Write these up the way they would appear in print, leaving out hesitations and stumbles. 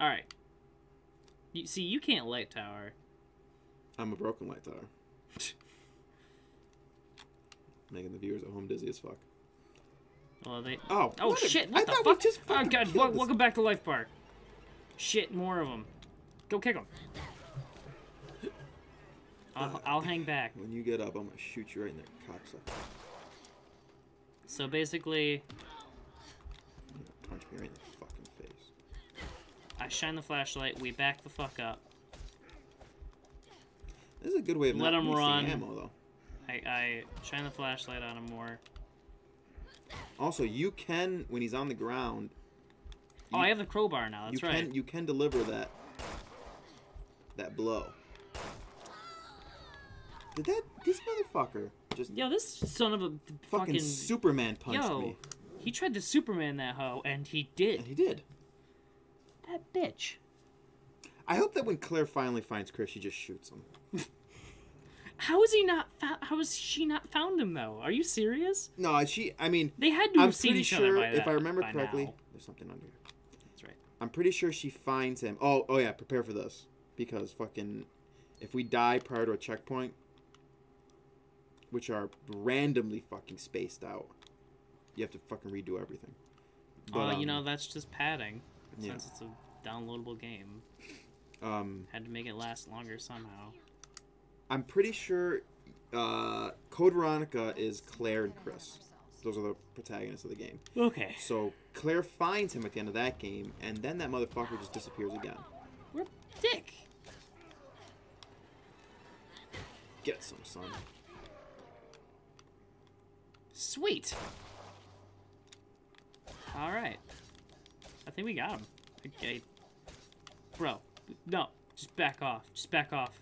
All right. You, see, you can't light tower. I'm a broken light tower. Making the viewers at home dizzy as fuck. Well, they... Oh, oh shit! What the fuck? Oh god! Welcome back to Life Bar. Shit, more of them. Go kick them. I'll hang back. When you get up, I'm gonna shoot you right in the cocksucker. So basically, punch me right in the fucking face. I shine the flashlight. We back the fuck up. This is a good way of not wasting ammo, though. I shine the flashlight on him more. Also, you can, when he's on the ground... Oh, I have the crowbar now, that's right. You can deliver that blow. Did that... This motherfucker just... Yo, this son of a fucking... Superman punched me. He tried to Superman that hoe, and he did. And he did. That bitch. I hope that when Claire finally finds Chris, she just shoots him. How has she not found him though? Are you serious? No, she. I mean, they had to have seen each other by that. If I remember correctly, there's something under here. That's right. I'm pretty sure she finds him. Oh yeah, prepare for this because fucking, if we die prior to a checkpoint, which are randomly fucking spaced out, you have to fucking redo everything. But, you know that's just padding since it's a downloadable game. Had to make it last longer somehow. I'm pretty sure Code Veronica is Claire and Chris. Those are the protagonists of the game. Okay. So Claire finds him at the end of that game, and then that motherfucker just disappears again. We're dick. Get some, son. Sweet. All right. I think we got him. Okay. Bro, no. Just back off. Just back off.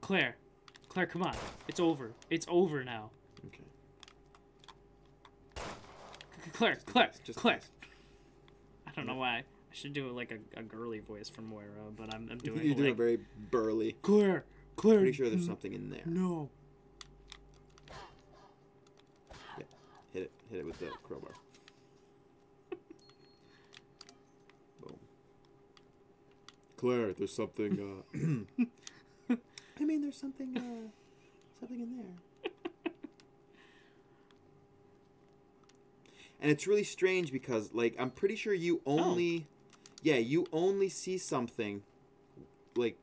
Claire. Claire, come on. It's over. It's over now. Okay. Claire, Claire, Claire. I don't know why. I should do like a girly voice from Moira, but I'm doing you do like... a very burly. Claire, Claire. I'm pretty sure there's something in there. No. Yeah. Hit it with the crowbar. Boom. Claire, there's something, I mean, there's something, something in there. And it's really strange because, like, I'm pretty sure you only, you only see something, like,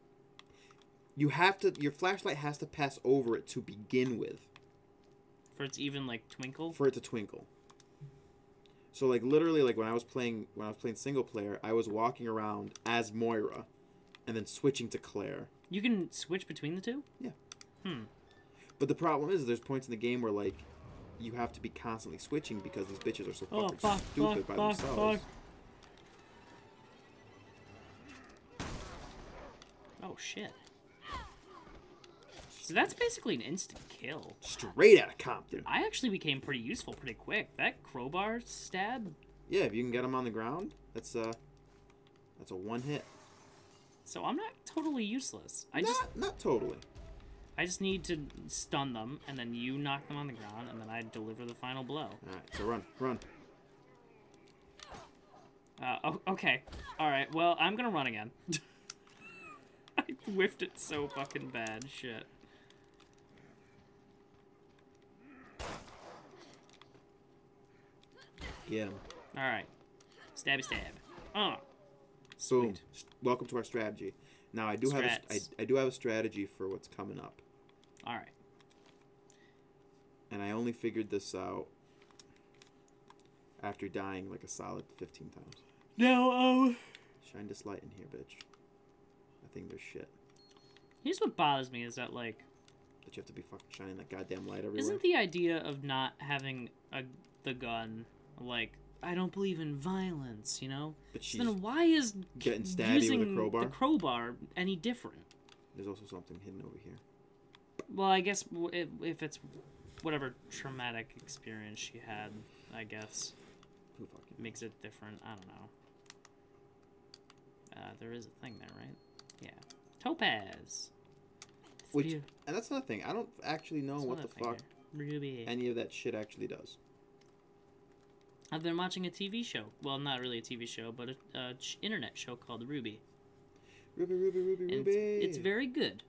you have to, your flashlight has to pass over it to begin with. For it to even, like, twinkle? For it to twinkle. So, like, literally, like, when I was playing single player, I was walking around as Moira and then switching to Claire. You can switch between the two? Yeah. Hmm. But the problem is there's points in the game where, like, you have to be constantly switching because these bitches are so fucking stupid by themselves. Oh, shit. So that's basically an instant kill. Straight out of Compton. I actually became pretty useful pretty quick. That crowbar stab? Yeah, if you can get him on the ground, that's a one hit. So I'm not totally useless. Not totally. I just need to stun them, and then you knock them on the ground, and then I deliver the final blow. All right, so run. Okay. All right. Well, I'm gonna run again. I whiffed it so fucking bad. Shit. Yeah. All right. Stabby stab. Boom. Welcome to our strategy. Now I do have a strategy for what's coming up. All right. And I only figured this out after dying like a solid 15 times. Now, shine this light in here, bitch. I think there's shit. Here's what bothers me is that like that you have to be fucking shining that goddamn light everywhere. Isn't the idea of not having the gun like? I don't believe in violence, you know? But she's so then why is getting stabby with a crowbar? The crowbar any different? There's also something hidden over here. Well, I guess if it's whatever traumatic experience she had, I guess makes it different. I don't know. There is a thing there, right? Yeah. Topaz. And that's another thing. I don't actually know what the fuck any of that shit actually does. I've been watching a TV show. Well, not really a TV show, but an internet show called Ruby. Ruby. It's very good.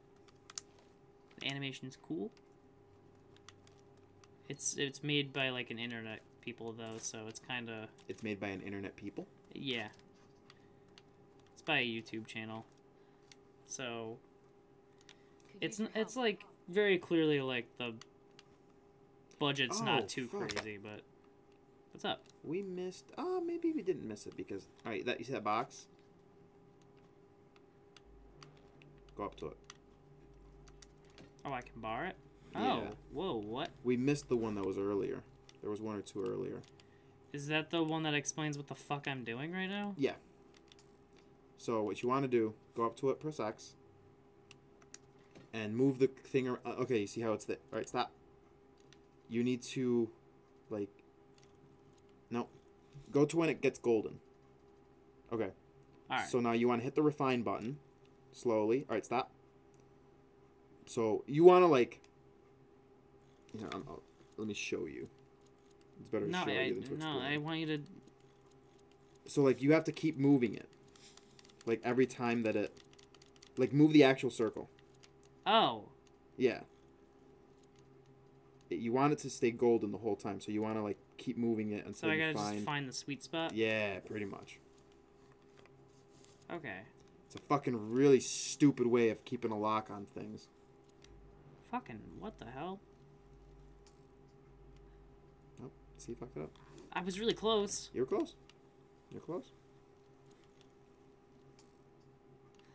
The animation's cool. It's made by like an internet people though, so it's kind of. It's made by an internet people. Yeah. It's by a YouTube channel, so. It's like very clearly like the. Budget's not too crazy, but. What's up? We missed. Oh, maybe we didn't miss it because. All right, that you see that box. Go up to it. Oh, I can bar it? Oh, yeah. Whoa, what? We missed the one that was earlier. There was one or two earlier. Is that the one that explains what the fuck I'm doing right now? Yeah. So what you want to do, go up to it, press X, and move the thing around. Okay, you see how it's there? All right, stop. You need to, like, no. Go to when it gets golden. Okay. All right. So now you want to hit the refine button. Slowly. All right, stop. So you want to like. You know, let me show you. It's better to show you than to explain. No, I want you to. So like you have to keep moving it, like every time that it, like move the actual circle. Oh. Yeah. You want it to stay golden the whole time, so you want to like keep moving it until you find. So I gotta just find the sweet spot. Yeah, pretty much. Okay. It's a fucking really stupid way of keeping a lock on things. Fucking what the hell? Oh, see, you fucked it up. I was really close. You were close. You're close.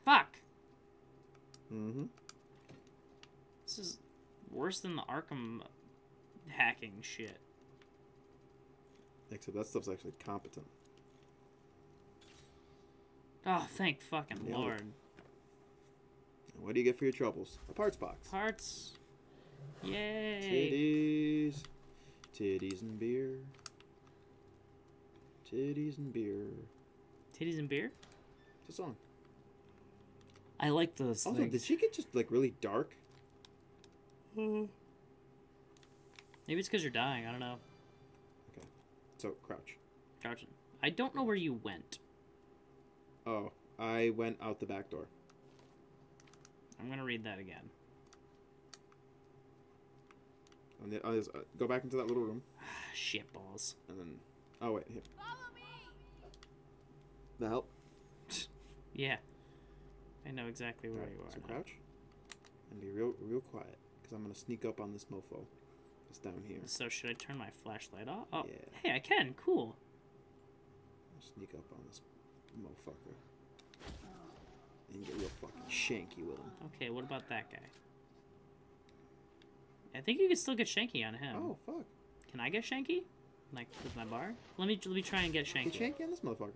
Fuck. Mm-hmm. This is worse than the Arkham hacking shit. Except that stuff's actually competent. Oh, thank fucking Lord. And what do you get for your troubles? A parts box. Parts. Yay. Titties. Titties and beer. Titties and beer. Titties and beer? It's a song. I like those also, things. Did she get just, like, really dark? Maybe it's because you're dying. I don't know. Okay. So, crouch. Crouching. I don't know where you went. Oh, I went out the back door. I'm going to read that again. And the, go back into that little room. Shit balls. And then... Oh, wait. Here. Follow me! The help? Yeah. I know exactly where you are. So crouch. And be real quiet. Because I'm going to sneak up on this mofo. It's down here. So should I turn my flashlight off? Oh, yeah. Hey, I can. Cool. I'll sneak up on this motherfucker. And get real fucking shanky with him. Okay, what about that guy? I think you can still get shanky on him. Oh, fuck. Can I get shanky? Like, with my bar? Let me try and get shanky. Get shanky on this motherfucker.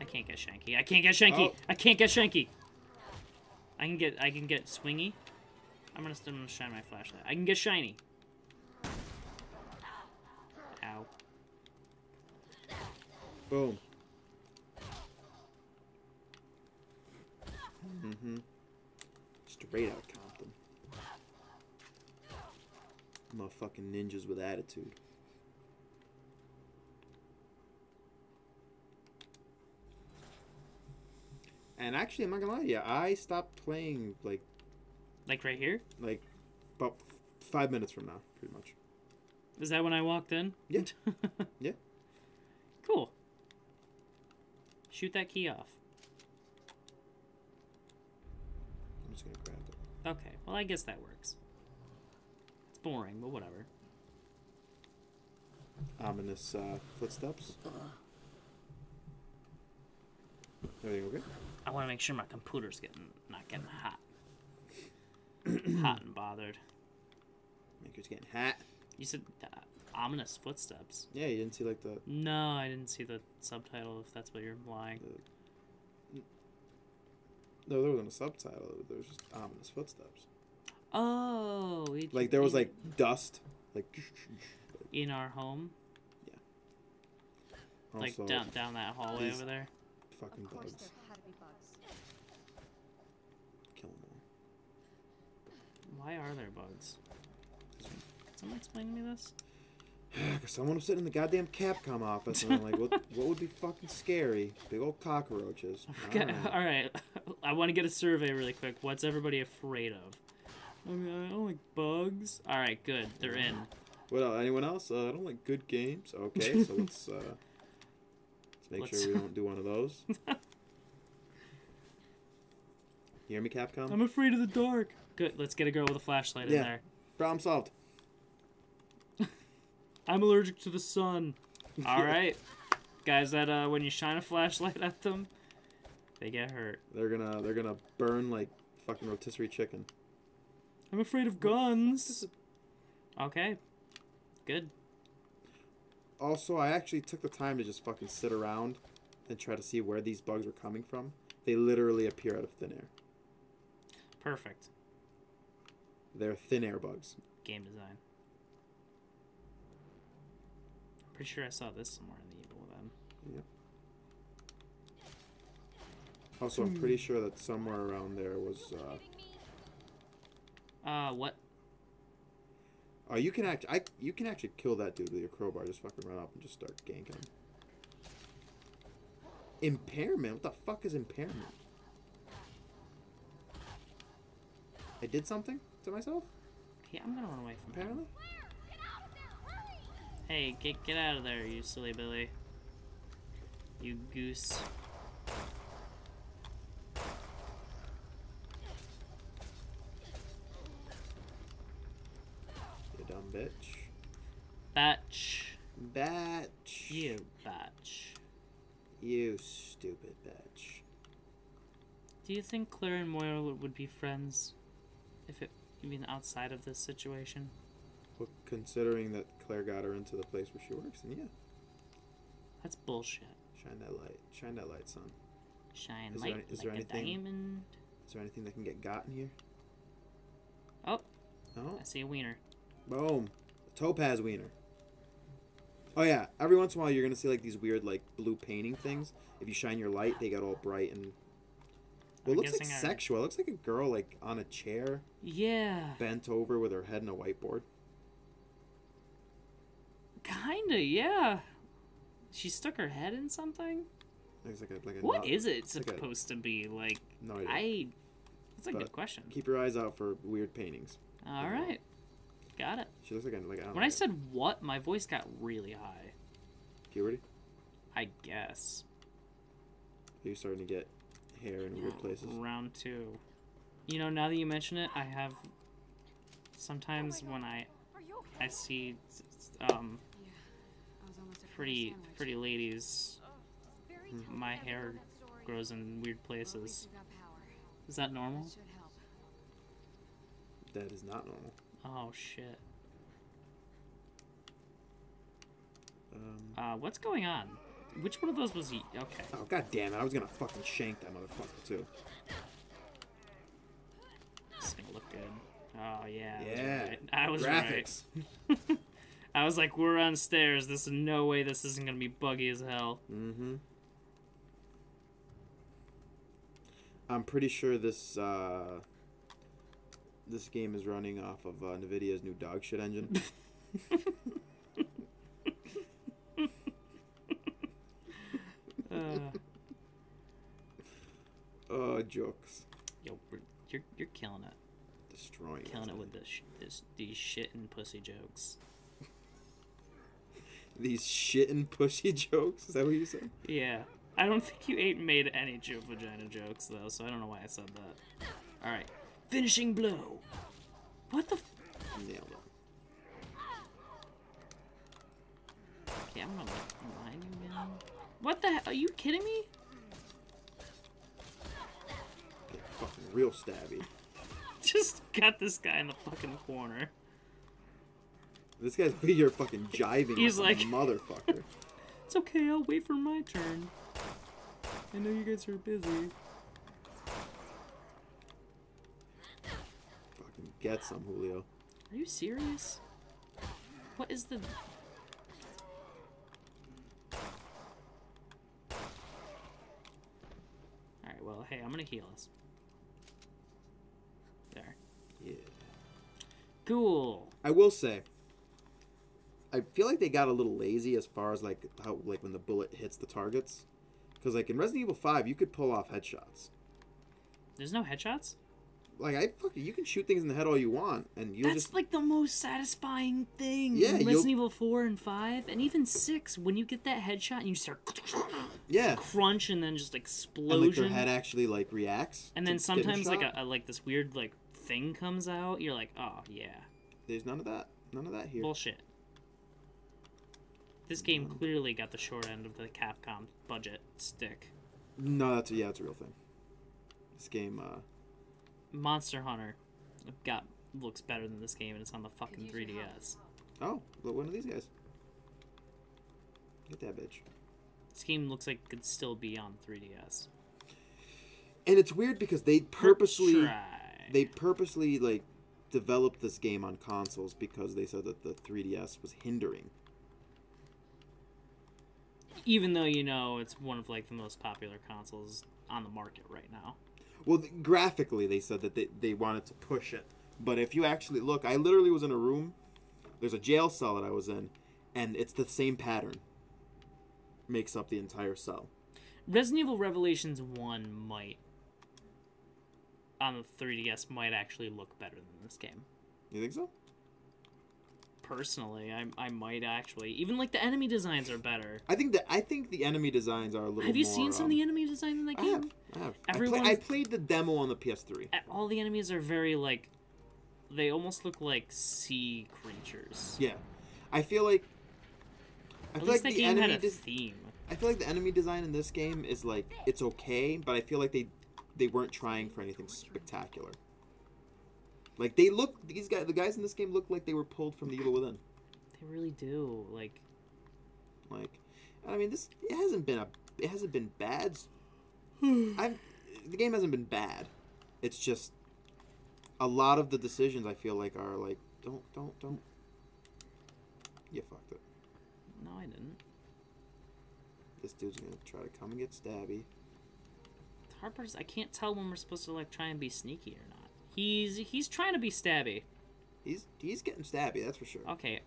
I can't get shanky. I can't get shanky. Oh. I can't get shanky. I can get swingy. I'm gonna shine my flashlight. I can get shiny. Ow. Boom. Mm-hmm. Straight out Compton. Motherfucking ninjas with attitude. And actually, I'm not gonna lie to you, I stopped playing, like... Like right here? Like, about 5 minutes from now, pretty much. Is that when I walked in? Yeah. Yeah. Cool. Shoot that key off. I'm just gonna grab it. Okay, well I guess that works. It's boring, but whatever. Ominous footsteps. Everything okay? I want to make sure my computer's not getting hot. Hot and bothered. Make sure it's getting hot. You said ominous footsteps. Yeah, you didn't see like the. No, I didn't see the subtitle. If that's what you're implying. No, there wasn't a subtitle. There was just ominous footsteps. Oh. Like, there was, like, dust. Like... In our home? Yeah. Like, also, down that hallway over there? Fucking bugs. There had to be bugs. Kill them all. Why are there bugs? Someone explain to me this? Because someone was sitting in the goddamn Capcom office, and I'm like, what would be fucking scary? Big old cockroaches. Okay, all right. I want to get a survey really quick. What's everybody afraid of? I mean, I don't like bugs. All right, good. They're in. Well, anyone else? I don't like good games. Okay, so let's make sure we don't do one of those. You hear me, Capcom? I'm afraid of the dark. Good. Let's get a girl with a flashlight in there. Problem solved. I'm allergic to the sun. All right, guys. That when you shine a flashlight at them, they get hurt. They're gonna burn like fucking rotisserie chicken. I'm afraid of guns. Okay, good. Also, I actually took the time to just fucking sit around and try to see where these bugs were coming from. They literally appear out of thin air. Perfect. They're thin air bugs. Game design. I'm pretty sure I saw this somewhere in the Evil Within. Yeah. Also, I'm pretty sure that somewhere around there was... what? Oh, you can actually kill that dude with your crowbar. Just fucking run up and just start ganking him. Impairment? What the fuck is impairment? I did something to myself? Yeah, I'm gonna run away from apparently. Hey, get out of there, you silly Billy. You goose. Bitch. Batch. Batch. You batch. You stupid batch. Do you think Claire and Moira would be friends if it, you mean outside of this situation? Well, considering that Claire got her into the place where she works, then yeah. That's bullshit. Shine that light. Shine that light, son. Shine light like a diamond. Is there anything that can get gotten here? Oh. No? I see a wiener. Boom. Topaz wiener. Oh, yeah. Every once in a while, you're going to see, like, these weird, like, blue painting things. If you shine your light, they get all bright and... Well, it looks like sexual. It looks like a girl, like, on a chair. Yeah. Bent over with her head in a whiteboard. Kinda, yeah. She stuck her head in something? It's like a what is it supposed to be? Like, no idea. That's a good question. Keep your eyes out for weird paintings. All right. Got it. She looks like I said what, my voice got really high. Puberty? I guess. You're starting to get hair in weird places. Round two. You know, now that you mention it, I have sometimes when I see pretty ladies, my hair grows in weird places. Is that normal? That is not normal. Oh, shit. What's going on? Which one of those was he? Okay. Oh, god damn it. I was gonna fucking shank that motherfucker, too. This is gonna look good. Oh, yeah. Yeah. I was right. Graphics. I was like, we're on stairs. There's no way this isn't gonna be buggy as hell. Mm-hmm. I'm pretty sure this, this game is running off of NVIDIA's new dog shit engine. Oh, jokes. Yo, you're killing it. Destroying it. Killing it with these shit and pussy jokes. These shit and pussy jokes? Is that what you said? Yeah. I don't think you made any vagina jokes, though, so I don't know why I said that. All right. Finishing blow. What the? Nailed it. Okay, I'm gonna line you down. What the hell? Are you kidding me? Get fucking real stabby. Just got this guy in the fucking corner. This guy's here fucking jiving. He's like, motherfucker. It's okay. I'll wait for my turn. I know you guys are busy. Get some, Julio. Are you serious? What is the... Alright, well, hey, I'm gonna heal us. There. Yeah. Cool. I will say, I feel like they got a little lazy as far as like how like when the bullet hits the targets, because like in Resident Evil 5 you could pull off headshots. There's no headshots. Like you can shoot things in the head all you want, and you just like the most satisfying thing. Yeah, in Resident Evil 4 and 5, and even 6, when you get that headshot and you start crunch and then just explosion. And like their head actually like reacts. And then sometimes like a like this weird like thing comes out. You're like, oh yeah. There's none of that. None of that here. Bullshit. This game clearly got the short end of the Capcom budget stick. No, that's yeah, it's a real thing. This game. Monster Hunter looks better than this game, and it's on the fucking 3DS. Oh, but one of these guys. Get that bitch. This game looks like it could still be on 3DS. And it's weird because they purposely like developed this game on consoles because they said that the 3DS was hindering. Even though you know it's one of like the most popular consoles on the market right now. Well, graphically, they said that they wanted to push it. But if you actually look, I literally was in a room. There's a jail cell that I was in, and it's the same pattern. Makes up the entire cell. Resident Evil Revelations 1 might, on the 3DS, might actually look better than this game. You think so? Personally, I might actually. Even like the enemy designs are better. I think the enemy designs are a little. Have you seen some of the enemy designs in that game? I have. I played the demo on the PS3. All the enemies are very like, they almost look like sea creatures. Yeah, I feel like. At least the game enemy had a theme. I feel like the enemy design in this game is like it's okay, but I feel like they weren't trying for anything spectacular. Like the guys in this game look like they were pulled from the Evil Within. They really do. Like, I mean, it hasn't been bad. The game hasn't been bad. It's just a lot of the decisions I feel like are like don't. You fucked it. No, I didn't. This dude's gonna try to come and get stabby. The hard part is I can't tell when we're supposed to like try and be sneaky or not. He's trying to be stabby. He's getting stabby, that's for sure. Okay,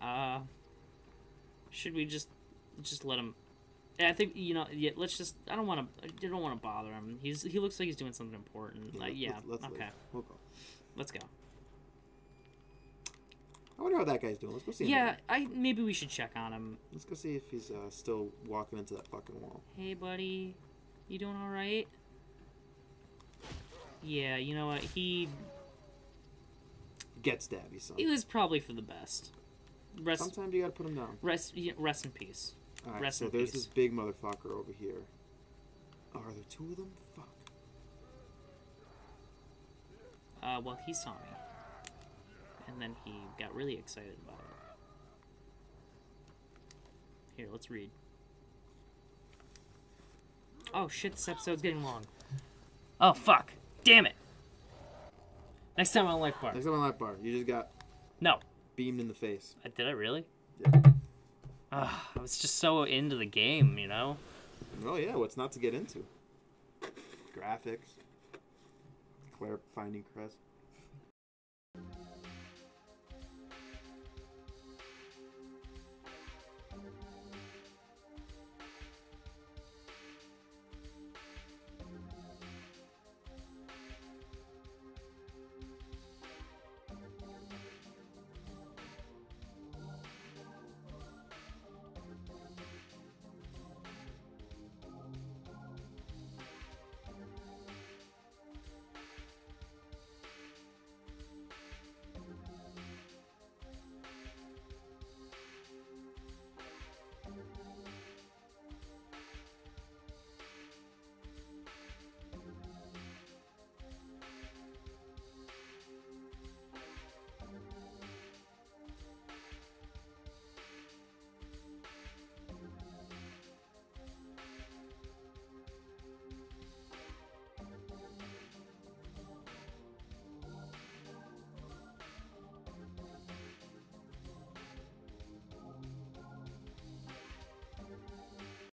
should we just let him? I think yeah. Let's just. I don't want to bother him. He looks like he's doing something important. Yeah, let's leave. We'll go. Let's go. I wonder how that guy's doing. Let's go see him. Yeah, maybe we should check on him. Let's go see if he's still walking into that fucking wall. Hey, buddy, you doing all right? Yeah, you know what he. Get stabby, son. It was probably for the best. Sometimes you gotta put him down. Rest in peace. All right, rest in peace. So there's this big motherfucker over here. Oh, are there two of them? Fuck. Well, he saw me. And then he got really excited about it. Here, let's read. Oh, shit, this episode's getting long. Oh, fuck. Damn it. Next time on Life Bar. Next time on Life Bar. You just got... No. Beamed in the face. Did I really? Yeah. I was just so into the game, you know? Oh, yeah. What's not to get into? Graphics. Claire finding Crest.